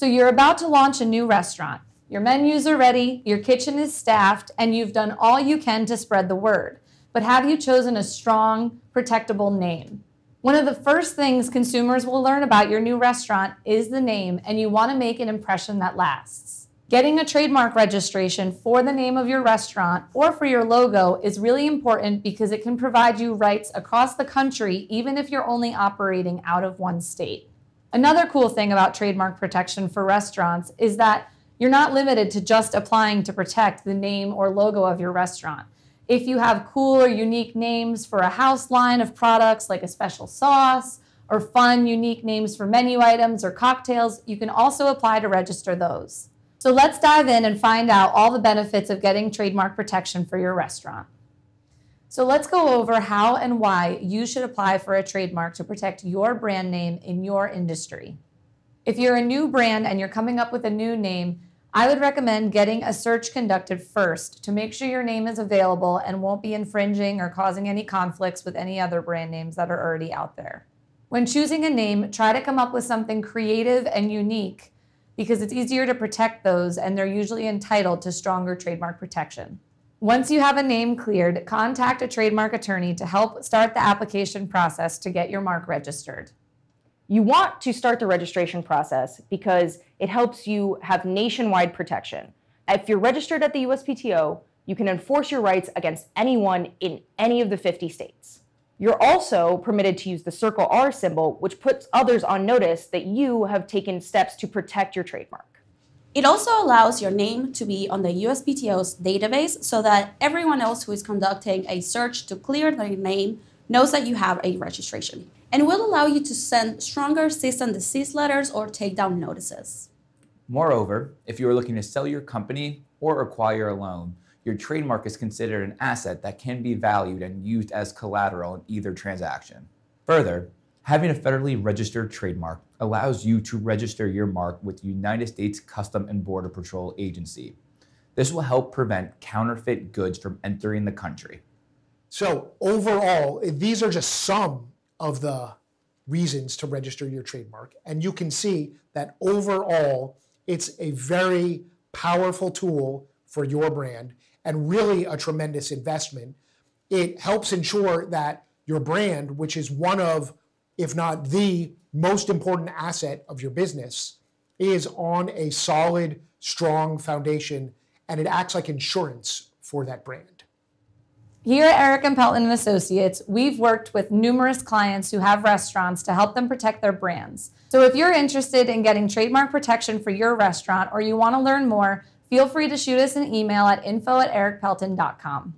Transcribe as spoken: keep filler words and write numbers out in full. So you're about to launch a new restaurant. Your menus are ready, your kitchen is staffed, and you've done all you can to spread the word. But have you chosen a strong, protectable name? One of the first things consumers will learn about your new restaurant is the name, and you want to make an impression that lasts. Getting a trademark registration for the name of your restaurant or for your logo is really important because it can provide you rights across the country, even if you're only operating out of one state. Another cool thing about trademark protection for restaurants is that you're not limited to just applying to protect the name or logo of your restaurant. If you have cool or unique names for a house line of products like a special sauce, or fun, unique names for menu items or cocktails, you can also apply to register those. So let's dive in and find out all the benefits of getting trademark protection for your restaurant. So let's go over how and why you should apply for a trademark to protect your brand name in your industry. If you're a new brand and you're coming up with a new name, I would recommend getting a search conducted first to make sure your name is available and won't be infringing or causing any conflicts with any other brand names that are already out there. When choosing a name, try to come up with something creative and unique because it's easier to protect those and they're usually entitled to stronger trademark protection. Once you have a name cleared, contact a trademark attorney to help start the application process to get your mark registered. You want to start the registration process because it helps you have nationwide protection. If you're registered at the U S P T O, you can enforce your rights against anyone in any of the fifty states. You're also permitted to use the circle R symbol, which puts others on notice that you have taken steps to protect your trademark. It also allows your name to be on the U S P T O's database so that everyone else who is conducting a search to clear their name knows that you have a registration, and will allow you to send stronger cease and desist letters or takedown notices. Moreover, if you are looking to sell your company or acquire a loan, your trademark is considered an asset that can be valued and used as collateral in either transaction. Further, having a federally registered trademark allows you to register your mark with the United States Customs and Border Patrol Agency. This will help prevent counterfeit goods from entering the country. So overall, these are just some of the reasons to register your trademark. And you can see that overall, it's a very powerful tool for your brand and really a tremendous investment. It helps ensure that your brand, which is one of, if not the most important asset of your business, is on a solid, strong foundation, and it acts like insurance for that brand. Here at Eric and Pelton and Associates, we've worked with numerous clients who have restaurants to help them protect their brands. So if you're interested in getting trademark protection for your restaurant or you want to learn more, feel free to shoot us an email at info at eric pelton dot com.